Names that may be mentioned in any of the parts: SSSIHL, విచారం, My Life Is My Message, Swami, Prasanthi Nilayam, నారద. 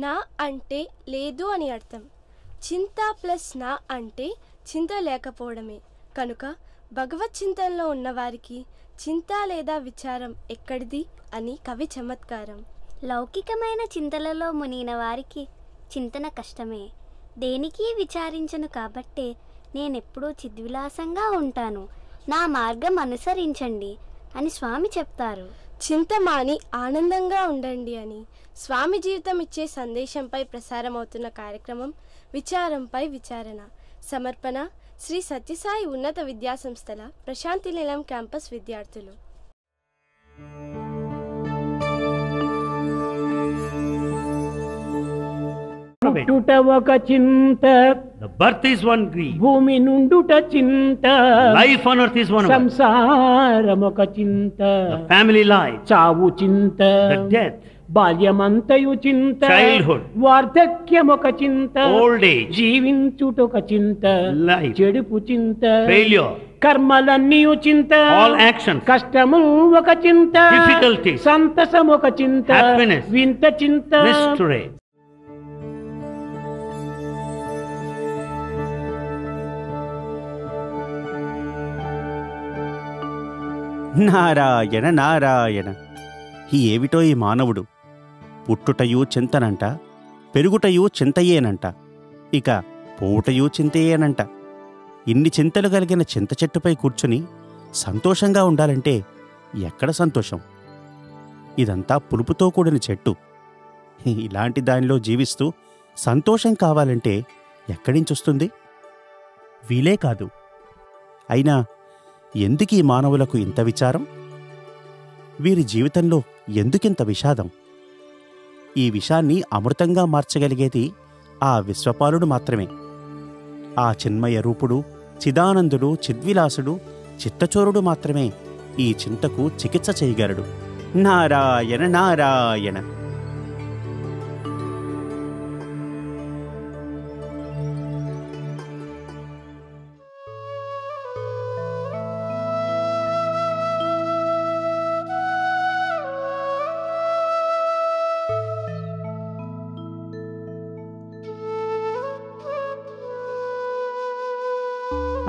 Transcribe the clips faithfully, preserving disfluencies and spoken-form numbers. ना अंटे लेदु अनि अर्थम चिंता प्लस ना अंटे चिंता लेकपोवडमे कनुक भगवत् चिंतनलो उन्नवारिकी चिंता लेदा विचारम एक्कडिदी अनि कवि चमत्कारम। लौकिकमैन चिंतनलो मुनिगिन वारिकी चिंतन कष्टमे దేనికి విచారించను కాబట్టే నేను ఎప్పుడూ చిద్విలాసంగా ఉంటాను నా మార్గం అనుసరించండి అని స్వామి చెప్తారు। చింతమాని ఆనందంగా ఉండండి అని స్వామి జీవితం ఇచ్చే సందేశంపై ప్రసారం అవుతున్న కార్యక్రమం విచారంపై విచారణ సమర్పణ శ్రీ సత్యసాయి ఉన్నత విద్యా సంస్థల ప్రశాంతి నిలయం క్యాంపస్ విద్యార్థులు। The birth is one grief. Bhoomi nunduta chinta. Life on earth is one grief. Samsaram oka chinta. The family life. Chavu chinta. The death. బాల్యమంతయు చింత. Childhood. వార్ధక్యం ఒక చింత. Old age. జీవించుట ఒక చింత. Life. చెడుపు చింత. Failure. కర్మలన్నీ చింత. All actions. కష్టము ఒక చింత. Difficulty. సంతసం ఒక చింత. Happiness. వింత చింత. Mystery. నారాయణ నారాయణ ఈ ఏమిటో ఈ మానవుడు పుట్టుటయూ చింతనంట పెరుగుటయూ చింతయేనంట ఇక పోవుటయూ చింతయేనంట ఇన్ని చింతలు కలిగిన చింత చెట్టుపై కూర్చుని సంతోషంగా ఉండాలంటే ఎక్కడ సంతోషం? ఇదంతా పులుపుతో కూడిన చెట్టు, ఇలాంటి దానిలో జీవిస్తూ సంతోషం కావాలంటే ఎక్కడి నుంచి వస్తుంది? వీలే కాదు. అయినా ఎందుకీ మానవులకు ఇంత విచారం? వీరి జీవితంలో ఎందుకింత విషాదం? ఈ విషాన్ని అమృతంగా మార్చగలిగేది ఆ విశ్వపాలుడు మాత్రమే. ఆ చిన్మయ రూపుడు, చిదానందుడు, చిద్విలాసుడు, చిత్తచోరుడు మాత్రమే ఈ చింతకు చికిత్స చేయగలడు. నారాయణ నారాయణ.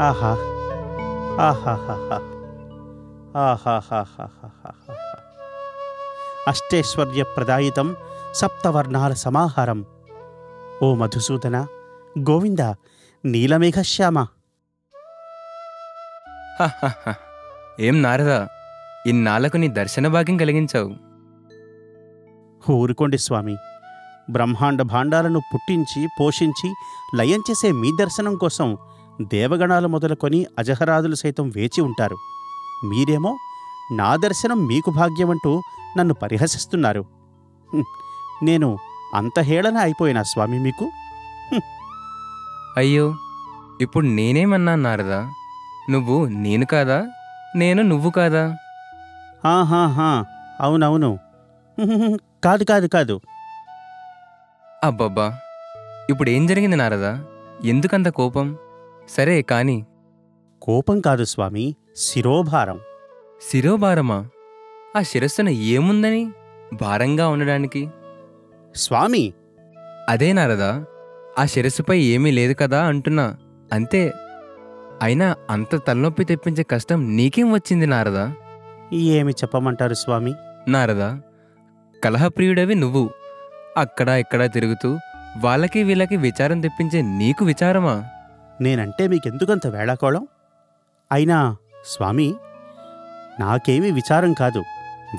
ఆహా ఆహాహాహా ఆహాహాహాహాహా అష్టైశ్వర్య ప్రదాయితం సప్తవర్ణాల సమాహారం. ఓ మధుసూదన గోవింద నీలమేఘశ్యామ. ఏం నారద, ఇన్నాళ్లకు నీ దర్శన భాగ్యం కలిగించావు. ఊరుకోండి స్వామి, బ్రహ్మాండ భాండాలను పుట్టించి పోషించి లయం చేసే మీ దర్శనం కోసం దేవగణాలు మొదలుకొని అజహరాదులు సైతం వేచి ఉంటారు. మీరేమో నా దర్శనం మీకు భాగ్యమంటూ నన్ను పరిహసిస్తున్నారు. నేను అంత హేళన అయిపోయినా స్వామి మీకు? అయ్యో, ఇప్పుడు నేనేమన్నా నారదా? నువ్వు నేను కాదా, నేను నువ్వు కాదా? ఆహాహా, అవునవును. కాదు కాదు కాదు. అబ్బబ్బా, ఇప్పుడు ఏం జరిగింది నారదా? ఎందుకంత కోపం? సరే కాని. కోపం కాదు స్వామి, శిరోభారం. శిరోభారమా? ఆ శిరస్సును ఏముందని భారంగా ఉండడానికి? స్వామి అదే నారదా, ఆ శిరస్సుపై ఏమీ లేదు కదా అంటున్నా, అంతే. అయినా అంత తలనొప్పి తెప్పించే కష్టం నీకేం వచ్చింది నారదా? ఏమి చెప్పమంటారు స్వామి? నారదా, కలహప్రియుడవి నువ్వు. అక్కడ ఇక్కడ తిరుగుతూ వాళ్ళకి వీళ్ళకి విచారం తెప్పించే నీకు విచారమా? నేనంటే మీకెందుకంత వేళాకోళం? అయినా స్వామి, నాకేమీ విచారం కాదు,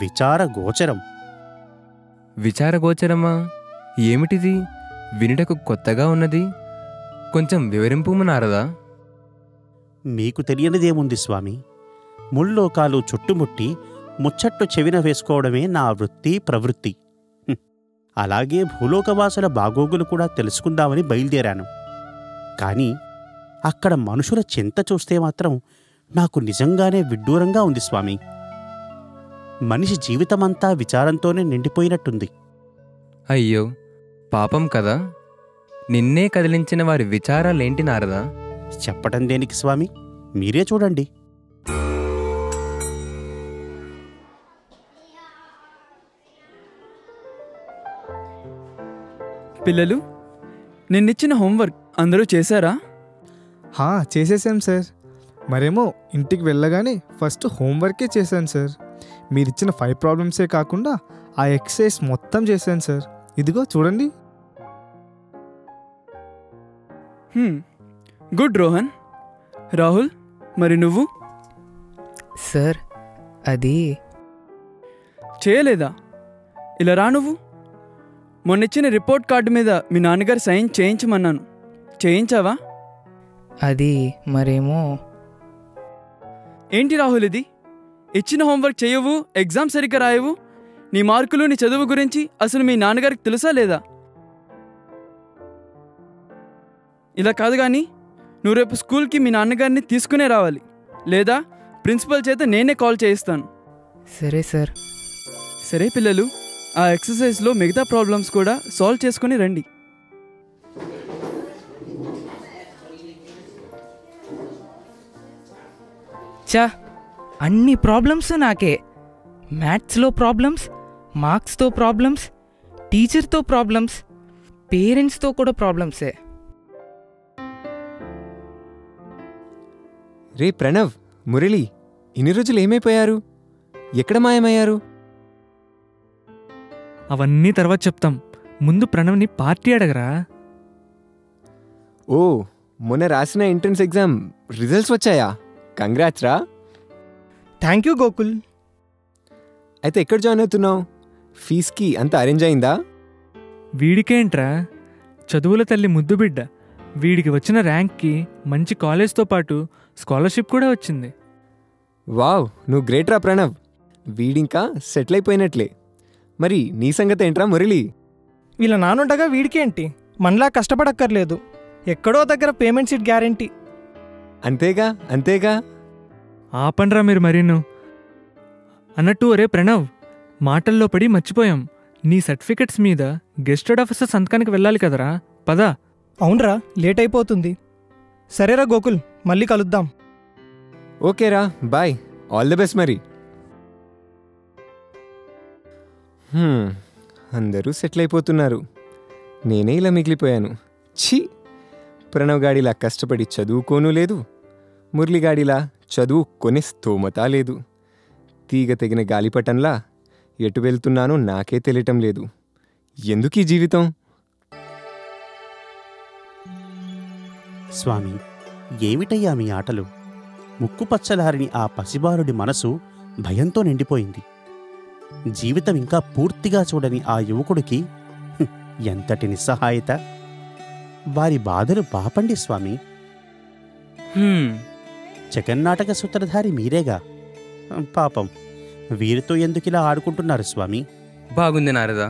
విచారగోచరం. విచారగోచరమా? ఏమిటిది? వినుటకు కొత్తగా ఉన్నది, కొంచెం వివరింపుమన్నారదా? మీకు తెలియనిదేముంది స్వామి, ముల్లోకాలు చుట్టుముట్టి ముచ్చట్టు చెవిన వేసుకోవడమే నా వృత్తి ప్రవృత్తి. అలాగే భూలోకవాసుల బాగోగులు కూడా తెలుసుకుందామని బయలుదేరాను. కానీ అక్కడ మనుషుల చింత చూస్తే మాత్రం నాకు నిజంగానే విడ్డూరంగా ఉంది స్వామి. మనిషి జీవితమంతా విచారంతోనే నిండిపోయినట్టుంది. అయ్యో పాపం కదా, నిన్నే కదిలించిన వారి విచారాలేంటి నారదా? చెప్పటం దేనికి స్వామి, మీరే చూడండి. పిల్లలు నిన్నిచ్చిన హోంవర్క్ అందరూ చేశారా? హా, చేసేసాం సార్. మరేమో ఇంటికి వెళ్ళగానే ఫస్ట్ హోంవర్కే చేశాను సార్. మీరిచ్చిన ఫైవ్ ప్రాబ్లమ్సే కాకుండా ఆ ఎక్సర్సైజ్ మొత్తం చేశాను సార్. ఇదిగో చూడండి. గుడ్ రోహన్. రాహుల్, మరి నువ్వు? సార్, అది చేయలేదా? ఇలా రా నువ్వు. మొన్నిచ్చిన రిపోర్ట్ కార్డు మీద మీ నాన్నగారు సైన్ చేయించమన్నాను, చేయించావా? అది మరేమో. ఏంటి రాహుల్ ఇది? ఇచ్చిన హోంవర్క్ చేయవు, ఎగ్జామ్ సరిగ్గా రాయవు. నీ మార్కులు నీ చదువు గురించి అసలు మీ నాన్నగారికి తెలుసా లేదా? ఇలా కాదు, కానీ నువ్వు రేపు స్కూల్కి మీ నాన్నగారిని తీసుకునే రావాలి, లేదా ప్రిన్సిపల్ చేత నేనే కాల్ చేయిస్తాను. సరే సార్. సరే పిల్లలు, ఆ ఎక్సర్సైజ్లో మిగతా ప్రాబ్లమ్స్ కూడా సాల్వ్ చేసుకొని రండి. చా, అన్ని ప్రాబ్లమ్స్ నాకే. మ్యాథ్స్లో ప్రాబ్లమ్స్, మార్క్స్తో ప్రాబ్లమ్స్, టీచర్తో ప్రాబ్లమ్స్, పేరెంట్స్తో కూడా ప్రాబ్లమ్సే. రే ప్రణవ్, మురళి, ఇన్ని రోజులు ఏమైపోయారు? ఎక్కడ మాయమయ్యారు? అవన్నీ తర్వాత చెప్తాం. ముందు ప్రణవ్ని పార్టీ అడగరా. ఓ, మొన్న రాసిన ఎంట్రన్స్ ఎగ్జామ్ రిజల్ట్స్ వచ్చాయా? కంగ్రాట్స్ రా. Thank you Gokul. అయితే ఎక్కడ జాయిన్ అవుతున్నావు? ఫీజ్కి అంత అరేంజ్ అయిందా? వీడికేంట్రా, చదువుల తల్లి ముద్దు బిడ్డ. వీడికి వచ్చిన ర్యాంక్కి మంచి కాలేజ్తో పాటు స్కాలర్షిప్ కూడా వచ్చింది. వావ్, నువ్వు గ్రేట్ రా ప్రణవ్. వీడింకా సెటిల్ అయిపోయినట్లే. మరి నీ సంగతి ఏంట్రా మురళి? వీళ్ళ నానుండగా వీడికేంటి, మనలా కష్టపడక్కర్లేదు. ఎక్కడో దగ్గర పేమెంట్ సీట్ గ్యారంటీ. అంతేగా అంతేగా. ఆపండ్రా మీరు మరీను. అన్నట్టు ఒరే ప్రణవ్, మాటల్లో పడి మర్చిపోయాం, నీ సర్టిఫికెట్స్ మీద గెస్టెడ్ ఆఫీసర్ సంతకానికి వెళ్ళాలి కదరా, పదా. అవునరా, లేట్ అయిపోతుంది. సరేరా గోకుల్, మళ్ళీ కలుద్దాం. ఓకేరా, బాయ్. All the best. మరి అందరూ సెటిల్ అయిపోతున్నారు, నేనే ఇలా మిగిలిపోయాను. ఛీ, ప్రణవ్ గాడిలా కష్టపడి చదువుకోనూ లేదు, మురళిగాడిలా చదువు కొనే స్తోమత లేదు. తీగ తెగిన గాలిపటంలా ఎటు వెళ్తున్నానో నాకే తెలియటం లేదు. ఎందుకీ జీవితం? స్వామి, ఏమిటయ్యా మీ ఆటలు? ముక్కుపచ్చలారిని ఆ పసిబాలుడి మనసు భయంతో నిండిపోయింది. జీవితం ఇంకా పూర్తిగా చూడని ఆ యువకుడికి ఎంతటి నిస్సహాయత. వారి బాధలు పాపండి స్వామి. జగన్నాటక సూత్రధారి మీరేగా, పాపం వీరితో ఎందుకిలా ఆడుకుంటున్నారు స్వామి? బాగుంది నారదా,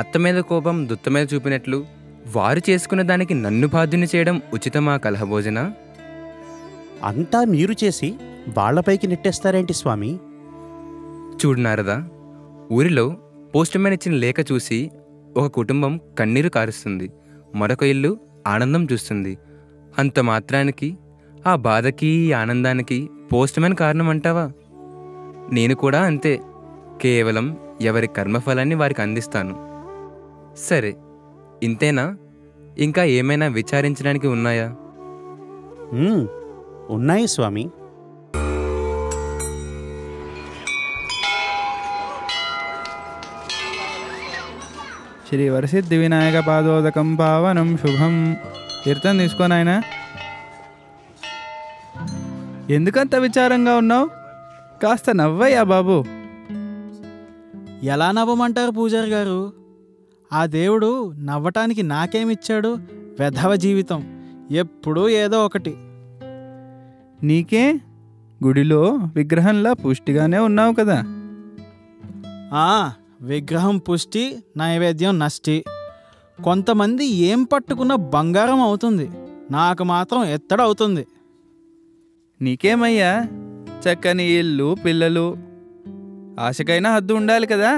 అత్త మీద కోపం దుత్త మీద చూపినట్లు. వారు చేసుకున్న దానికి నన్ను బాధ్యుని చేయడం ఉచితమా కలహభోజన? అంతా మీరు చేసి వాళ్లపైకి నెట్టేస్తారేంటి స్వామి? చూడు నారదా, ఊరిలో పోస్ట్ మ్యాన్ ఇచ్చిన లేఖ చూసి ఒక కుటుంబం కన్నీరు కారుస్తుంది, మరొక ఇల్లు ఆనందం చూస్తుంది. అంత మాత్రానికి ఆ బాధకి ఆనందానికి పోస్ట్ మ్యాన్ కారణం అంటావా? నేను కూడా అంతే, కేవలం ఎవరి కర్మఫలాన్ని వారికి అందిస్తాను. సరే, ఇంతేనా? ఇంకా ఏమైనా విచారించడానికి ఉన్నాయా? ఉన్నాయి స్వామి. శ్రీ వరసిద్ధి వినాయక పాదోదకం పావనం శుభం. తీర్థం తీసుకొని ఆయన. ఎందుకంత విచారంగా ఉన్నావు? కాస్త నవ్వయ్యా బాబు. ఎలా నవ్వమంటారు పూజారి గారు? ఆ దేవుడు నవ్వటానికి నాకేమిచ్చాడు? వెధవ జీవితం, ఎప్పుడూ ఏదో ఒకటి. నీకే గుడిలో విగ్రహంలా పుష్టిగానే ఉన్నావు కదా. ఆ విగ్రహం పుష్టి, నైవేద్యం నష్టి. కొంతమంది ఏం పట్టుకున్న బంగారం అవుతుంది, నాకు మాత్రం ఎత్తడవుతుంది. నీకేమయ్యా, చక్కని ఇల్లు, పిల్లలు. ఆశకైనా హద్దు ఉండాలి కదా.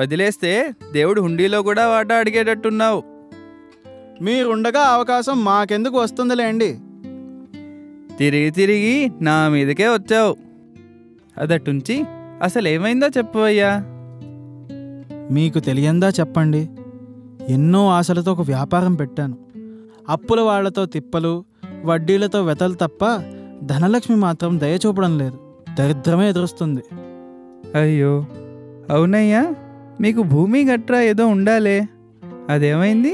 వదిలేస్తే దేవుడు హుండీలో కూడా వాటా అడిగేటట్టున్నావు. మీరుండగా అవకాశం మాకెందుకు వస్తుందిలేండి. తిరిగి తిరిగి నా మీదకే వచ్చావు. అదట్టుంచి అసలేమైందో చెప్పవయ్యా. మీకు తెలియందా చెప్పండి. ఎన్నో ఆశలతో ఒక వ్యాపారం పెట్టాను. అప్పుల వాళ్ళతో తిప్పలు, వడ్డీలతో వెతలు తప్ప ధనలక్ష్మి మాత్రం దయచూపడం లేదు. దరిద్రమే ఎదురుస్తుంది. అయ్యో అవునయ్యా, మీకు భూమి గట్రా ఏదో ఉండాలే, అదేమైంది?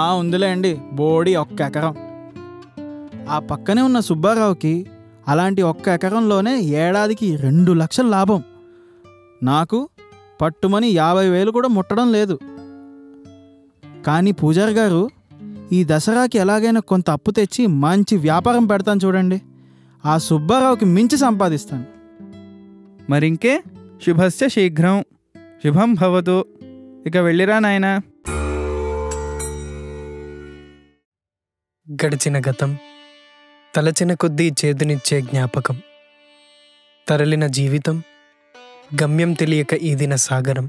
ఆ ఉందిలే అండి, బోడి ఒక్క ఎకరం. ఆ పక్కనే ఉన్న సుబ్బారావుకి అలాంటి ఒక్క ఎకరంలోనే ఏడాదికి రెండు లక్షల లాభం. నాకు పట్టుమని యాభై వేలు కూడా ముట్టడం లేదు. కానీ పూజారి గారు, ఈ దసరాకి ఎలాగైనా కొంత అప్పు తెచ్చి మంచి వ్యాపారం పెడతాను చూడండి, ఆ సుబ్బారావుకి మించి సంపాదిస్తాను. మరింకే, శుభస్య శీఘ్రం, శుభం భవతు. ఇక వెళ్ళిరా నాయనా. గడిచిన గతం, తలచిన కొద్దీ చేదునిచ్చే జ్ఞాపకం, తరలిన జీవితం, గమ్యం తెలియక ఈదిన సాగరం.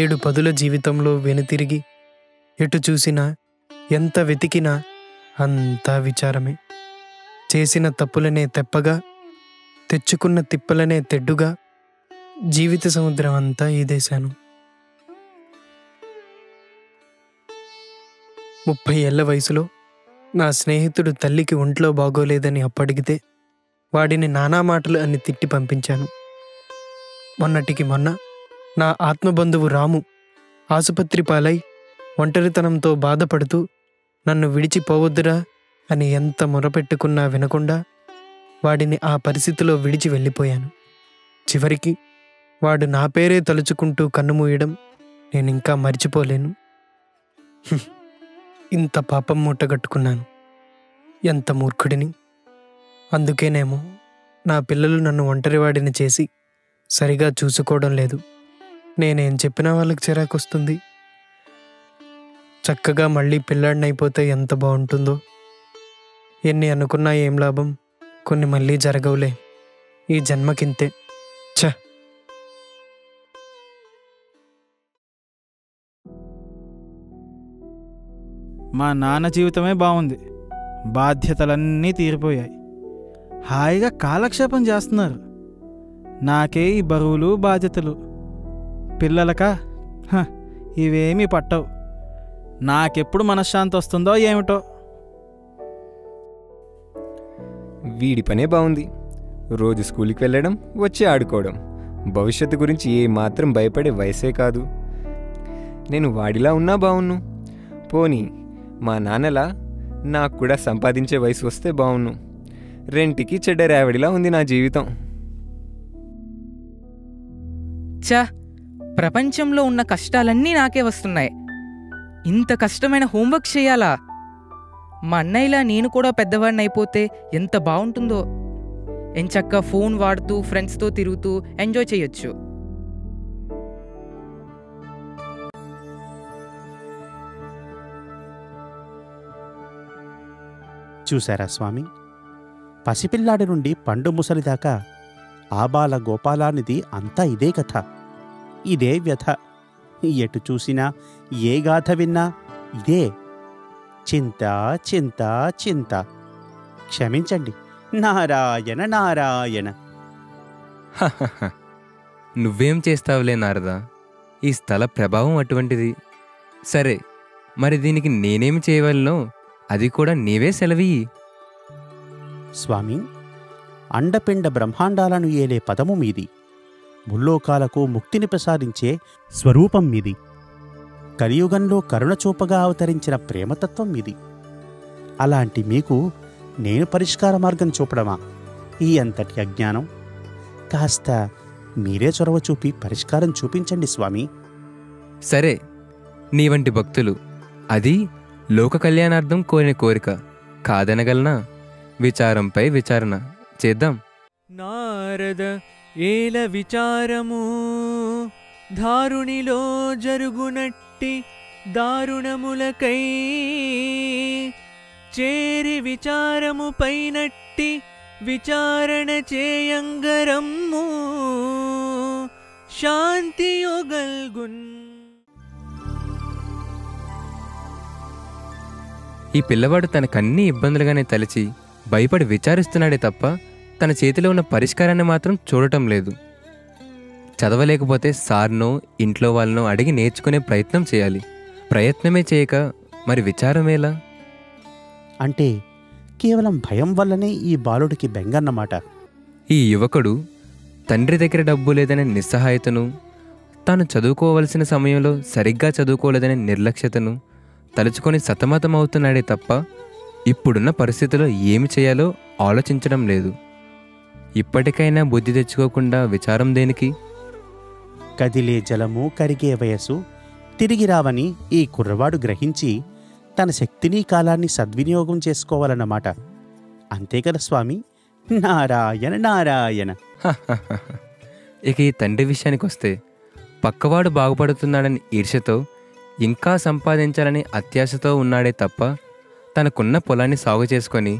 ఏడు పదుల జీవితంలో వెనుతిరిగి ఎటు చూసినా, ఎంత వెతికినా అంతా విచారమే. చేసిన తప్పులనే తెప్పగా, తెచ్చుకున్న తిప్పలనే తెడ్డుగా జీవిత సముద్రం అంతా ఈదేశాను. ముప్పై ఏళ్ల వయసులో నా స్నేహితుడు తల్లికి ఒంట్లో బాగోలేదని అప్పడిగితే వాడిని నానా మాటలు అని తిట్టి పంపించాను. మొన్నటికి మొన్న నా ఆత్మబంధువు రాము ఆసుపత్రి పాలై ఒంటరితనంతో బాధపడుతూ నన్ను విడిచిపోవద్దురా అని ఎంత మొరపెట్టుకున్నా వినకుండా వాడిని ఆ పరిస్థితిలో విడిచి వెళ్ళిపోయాను. చివరికి వాడు నా పేరే తలుచుకుంటూ కన్నుమూయడం నేనింకా మర్చిపోలేను. ఇంత పాపం మూటగట్టుకున్నాను, ఎంత మూర్ఖుడిని. అందుకేనేమో నా పిల్లలు నన్ను ఒంటరివాడిని చేసి సరిగా చూసుకోవడం లేదు. నేనేం చెప్పినా వాళ్ళకి చిరాకొస్తుంది. చక్కగా మళ్ళీ పిల్లాడినైపోతే ఎంత బాగుంటుందో. ఎన్ని అనుకున్నా ఏం లాభం, కొన్ని మళ్ళీ జరగవులే, ఈ జన్మకింతే. ఛ! మా నాన్న జీవితమే బాగుంది, బాధ్యతలన్నీ తీరిపోయాయి, హాయిగా కాలక్షేపం చేస్తున్నారు. నాకే ఈ బరువులు బాధ్యతలు, పిల్లలకా ఇవేమీ పట్టవు. నాకెప్పుడు మనశ్శాంతి వస్తుందో ఏమిటో. వీడి పనే బాగుంది, రోజు స్కూల్కి వెళ్ళడం, వచ్చి ఆడుకోవడం, భవిష్యత్తు గురించి ఏమాత్రం భయపడే వయసే కాదు. నేను వాడిలా ఉన్నా బాగున్ను, పోనీ మా నాన్నలా నాకు కూడా సంపాదించే వయసు వస్తే బాగున్ను. రెంటికి చెడ్డ రేవడిలా ఉంది నా జీవితం. చా, ప్రపంచంలో ఉన్న కష్టాలన్నీ నాకే వస్తున్నాయి. ఇంత కష్టమైన హోంవర్క్ చేయాలా? మా అన్నయ్యలా నేను కూడా పెద్దవాడిని అయిపోతే ఎంత బాగుంటుందో. ఎంచక్క ఫోన్ వాడుతూ, ఫ్రెండ్స్తో తిరుగుతూ ఎంజాయ్ చేయొచ్చు. చూశారా స్వామి, పసిపిల్లాడి నుండి పండు ముసలిదాకా ఆబాల గోపాలానిది అంతా ఇదే కథ, ఇదే వ్యథ. ఎటు చూసినా, ఏ గాథ విన్నా ఇదే చింత, చింత, చింత. క్షమించండి. నారాయణ నారాయణ. నువ్వేం చేస్తావులే నారదా, ఈ స్థల ప్రభావం అటువంటిది. సరే, మరి దీనికి నేనేమి చేయవలనో అది కూడా నీవే సెలవి. స్వామి, అండపిండ బ్రహ్మాండాలను ఏలే పదము మీది, ముల్లోకాలకు ముక్తిని ప్రసాదించే స్వరూపం మీది, కలియుగంలో కరుణచూపగా అవతరించిన ప్రేమతత్వం మీది. అలాంటి మీకు నేను పరిష్కార మార్గం చూపడమా? ఈ అంతటి అజ్ఞానం! కాస్త మీరే చొరవ చూపి పరిష్కారం చూపించండి స్వామి. సరే, నీ వంటి భక్తులు అది లోక కళ్యాణార్థం కోరిన కోరిక కాదనగలనా? విచారంపై విచారణ చేద్దాం. నారద ఏల విచారము, దారుణిలో జరుగునట్టి దారుణములకై చేరి విచారము పైనట్టి విచారణ చేయంగరము శాంతియోగల్గున్. ఈ పిల్లవాడు తనకన్నీ ఇబ్బందులుగానే తలచి భయపడి విచారిస్తున్నాడే తప్ప తన చేతిలో ఉన్న పరిష్కారాన్ని మాత్రం చూడటం లేదు. చదవలేకపోతే సార్నో ఇంట్లో వాళ్ళనో అడిగి నేర్చుకునే ప్రయత్నం చేయాలి. ప్రయత్నమే చేయక మరి విచారమేలా? అంటే కేవలం భయం వల్లనే ఈ బాలుడికి బెంగన్నమాట. ఈ యువకుడు తండ్రి దగ్గర డబ్బు లేదనే నిస్సహాయతను, తాను చదువుకోవలసిన సమయంలో సరిగ్గా చదువుకోలేదనే నిర్లక్ష్యతను తలుచుకొని సతమతమవుతున్నాడే తప్ప ఇప్పుడున్న పరిస్థితిలో ఏమి చేయాలో ఆలోచించడం లేదు. ఇప్పటికైనా బుద్ధి తెచ్చుకోకుండా విచారం దేనికి? కదిలే జలము కరిగే వయసు తిరిగి రావని ఈ కుర్రవాడు గ్రహించి తన శక్తిని కాలాన్ని సద్వినియోగం చేసుకోవాలన్నమాట. అంతే కదా స్వామి. నారాయణ నారాయణ. ఇక ఈ తండ్రి విషయానికి వస్తే, పక్కవాడు బాగుపడుతున్నాడని ఈర్ష్యతో ఇంకా సంపాదించాలని అత్యాశతో ఉన్నాడే తప్ప తనకున్న పొలాన్ని సాగు చేసుకొని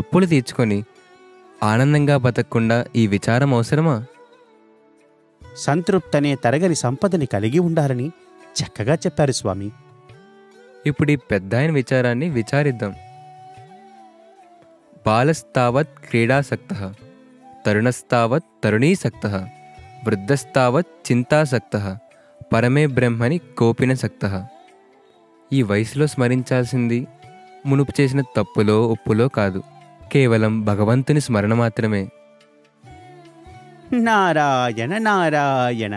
అప్పులు తీర్చుకొని ఆనందంగా బతకకుండా ఈ విచారం అవసరమా? సంతృప్తనే తరగని సంపదని కలిగి ఉండాలని చక్కగా చెప్పారు స్వామి. ఇప్పుడు ఈ పెద్దాయన విచారాన్ని విచారిద్దాం. బాలస్తావత్ క్రీడాసక్తః, తరుణస్తావత్ తరుణీసక్తః, వృద్ధస్తావత్ చింతాసక్తః, పరమే బ్రహ్మని కోపినసక్తః. ఈ వయసులో స్మరించాల్సింది మునుపు చేసిన తప్పులో ఉప్పులో కాదు, కేవలం భగవంతుని స్మరణ మాత్రమే. నారాయణ నారాయణ.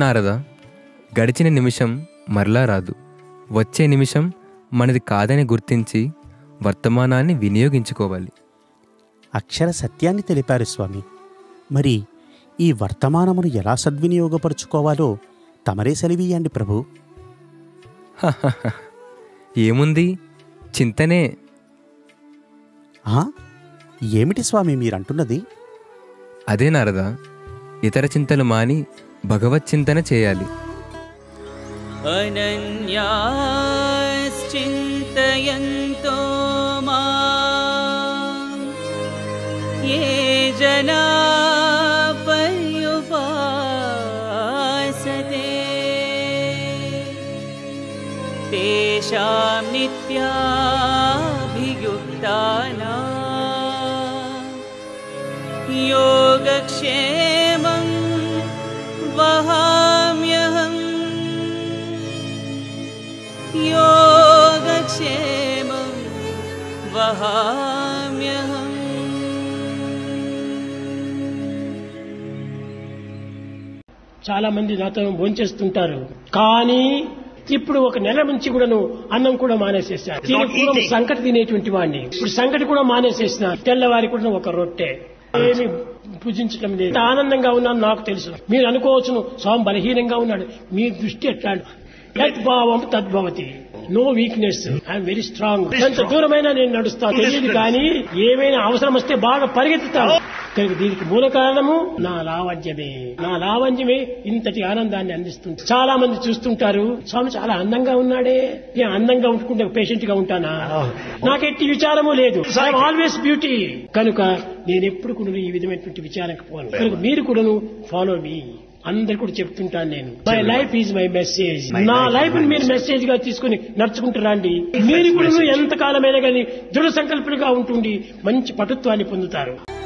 నారద, గడిచిన నిమిషం మరలా రాదు. వచ్చే నిమిషం మనది కాదని గుర్తించి వర్తమానాన్ని వినియోగించుకోవాలి. అక్షర సత్యాన్ని తెలిపారు స్వామి. మరి ఈ వర్తమానమును ఎలా సద్వినియోగపరుచుకోవాలో తమరే సెలవియండి ప్రభు. ఏముంది, చింతనే. ఏమిటి స్వామి మీరంటున్నది? అదే నారద, ఇతర చింతలు మాని భగవత్ చింతన చేయాలి. అనన్యాశ్చింతయంతో మాం యే జనా పర్యుపాసతే తేషాం నిత్యాభియుక్తానాం యోగక్షేమం వహామ్యహం యోగక్షేమం వహామ్యహం. చాలా మంది నాతో భోంచేస్తుంటారు, కానీ ఇప్పుడు ఒక నెల నుంచి కూడా అన్నం కూడా మానేసేసాను. సంకటి తినేటువంటి వాడిని, ఇప్పుడు సంకటి కూడా మానేసేసిన. తెల్లవారి కూడా ఒక రొట్టె, ఏమి పూజించడం లేదు. ఆనందంగా ఉన్నాను నాకు తెలుసు. మీరు అనుకోవచ్చును స్వామి బలహీనంగా ఉన్నాడు. మీ దృష్టి ఎట్లా? యద్భావం తద్భవతి, no weakness, I'm very strong. ఎంత దూరమైనా నేను నడుస్తాను తెలియదు, కానీ ఏమైనా అవసరం వస్తే బాగా పరిగెత్తుతాను. దీనికి మూల కారణము నా లావణ్యమే. నా లావణ్యమే ఇంతటి ఆనందాన్ని అందిస్తుంది. చాలా మంది చూస్తుంటారు, స్వామి చాలా అందంగా ఉన్నాడే, నేను అందంగా ఉంటుకుంటే పేషెంట్ గా ఉంటానా? నాకు ఎట్టి విచారము లేదు. I'm always beauty. కనుక నేను ఎప్పుడు కూడా ఈ విధమైనటువంటి విచారంకి పోను. కనుక మీరు కూడాను ఫాలో మీ. అందరు కూడా చెప్తుంటాను నేను, my life is my message. నా లైఫ్ ని మీరు మెసేజ్ గా తీసుకుని నడుచుకుంటారండి. మీరు కూడా ఎంతకాలమైనా కానీ దృఢ సంకల్పంగా ఉంటుండి మంచి పటుత్వాన్ని పొందుతారు.